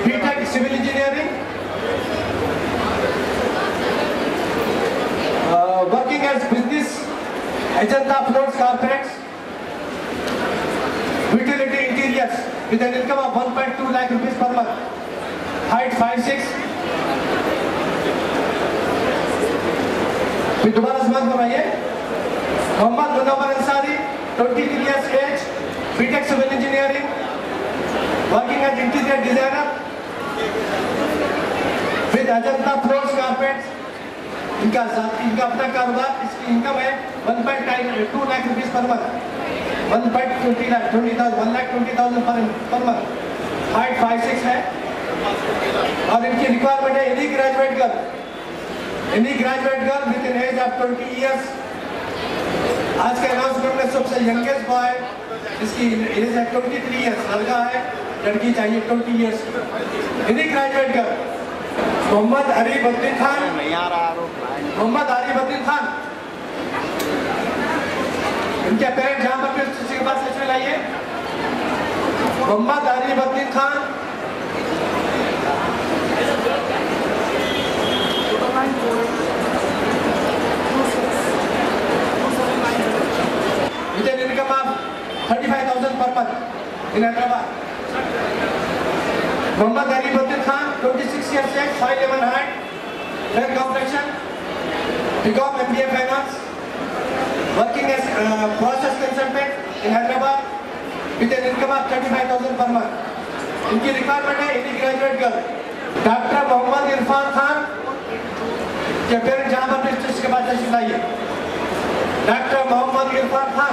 B.Tech Civil Engineering, working as business agent of roads contracts, utility interiors with an income of 1.2 lakh rupees per month, height 5'6". फिर दोबारा समाज बनाइए। Mohammad Munawwar Ansari, 23 years age, B.Tech Civil Engineering, working as interior designer with Ajanta Floors Carpets। इनका अपना कारोबार, इसकी income है 1.2 lakh rupees per month, 1 lakh 20,000 per month, height 5'6" है और इनकी रिक्वायरमेंट है any graduate girl with an age of 20 years। आज के अनाउंसमेंट में सबसे यंगेस्ट बॉय, इसकी एज है 23 इयर्स, लड़का है, लड़की चाहिए 20 years. any graduate girl। Mohammad आरिर भट्टिन खान, इनके पेरेंट्स यहाँ पर किसी के पास से लाइए। मोहम्मद आरिर भट्टिन Khan with an income of 35,000 per month in Hyderabad. Ummad Arir Bhattin Khan, 26 years age, 5'11" height, fair complexion, Bcom MBA Finance, working as process consultant in Hyderabad with an income of 35,000 per month. इनकी requirement है any graduate girl। Dr. Mohammad Irfan Khan, के parent जहाँ पर मिस्ट्रेस के बाद से लाइए। Doctor Mohammad Irfan Khan,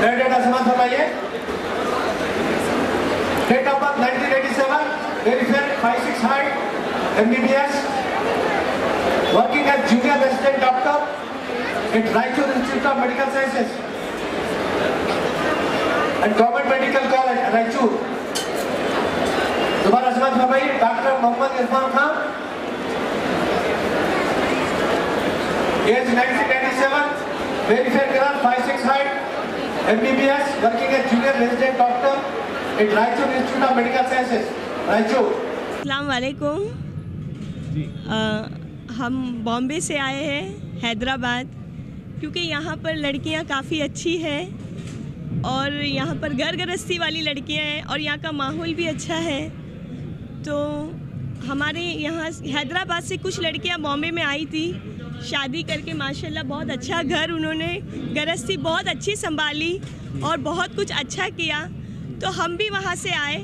date of birth बताइए। Date of birth 1987, very fair, 5'6" height, MBBS, working as junior resident doctor at Raichur institute of medical sciences and government medical college Raichur. दोबारा समझ फरमाइए। Doctor Mohammad Irfan Khan, age 1997, very fair girl, 5'6" height, MBBS, working as junior resident doctor at Raichur Institute of Medical Sciences, Raichur। Assalamualaikum। हम बॉम्बे से आए हैं हैदराबाद, क्योंकि यहाँ पर लड़कियाँ काफ़ी अच्छी हैं और यहाँ पर घर गृहस्थी वाली लड़कियाँ हैं और यहाँ का माहौल भी अच्छा है। तो हमारे यहाँ हैदराबाद से कुछ लड़कियाँ बॉम्बे में आई थी शादी करके, माशाल्लाह बहुत अच्छा घर, उन्होंने गृहस्थी बहुत अच्छी संभाली और बहुत कुछ अच्छा किया। तो हम भी वहाँ से आए,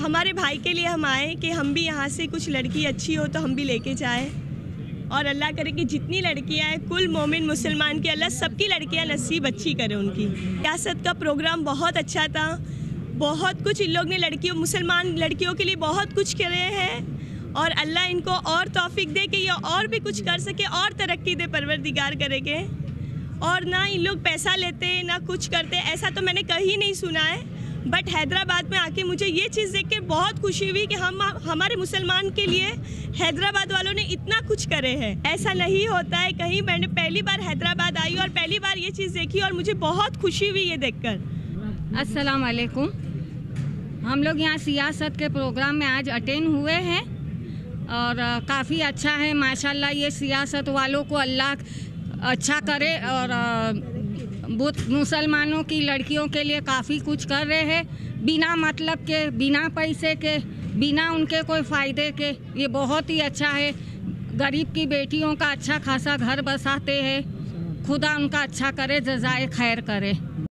हमारे भाई के लिए हम आए कि हम भी यहाँ से कुछ लड़की अच्छी हो तो हम भी लेके जाए। और अल्लाह करे कि जितनी लड़कियाँ हैं कुल मोमिन मुसलमान के, अल्लाह सबकी लड़कियाँ नसीब अच्छी करे उनकी। रियासत का प्रोग्राम बहुत अच्छा था, बहुत कुछ इन लोग ने लड़कियों, मुसलमान लड़कियों के लिए बहुत कुछ करे हैं और अल्लाह इनको और तौफीक दे कि ये और भी कुछ कर सके और तरक्की दे परवरदिगार करेंगे। और ना इन लोग पैसा लेते ना कुछ करते, ऐसा तो मैंने कहीं नहीं सुना है। बट हैदराबाद में आके मुझे ये चीज़ देख के बहुत खुशी हुई कि हम हमारे मुसलमान के लिए हैदराबाद वालों ने इतना कुछ करे हैं, ऐसा नहीं होता है कहीं। मैंने पहली बार हैदराबाद आई और पहली बार ये चीज़ देखी और मुझे बहुत खुशी हुई ये देख कर। अस्सलाम वालेकुम। हम लोग यहाँ सियासत के प्रोग्राम में आज अटेंड हुए हैं और काफ़ी अच्छा है माशाल्लाह। ये सियासत वालों को अल्लाह अच्छा करे और मुसलमानों की लड़कियों के लिए काफ़ी कुछ कर रहे हैं बिना मतलब के, बिना पैसे के, बिना उनके कोई फ़ायदे के। ये बहुत ही अच्छा है। गरीब की बेटियों का अच्छा खासा घर बसाते हैं। खुदा उनका अच्छा करे, जज़ाए खैर करे।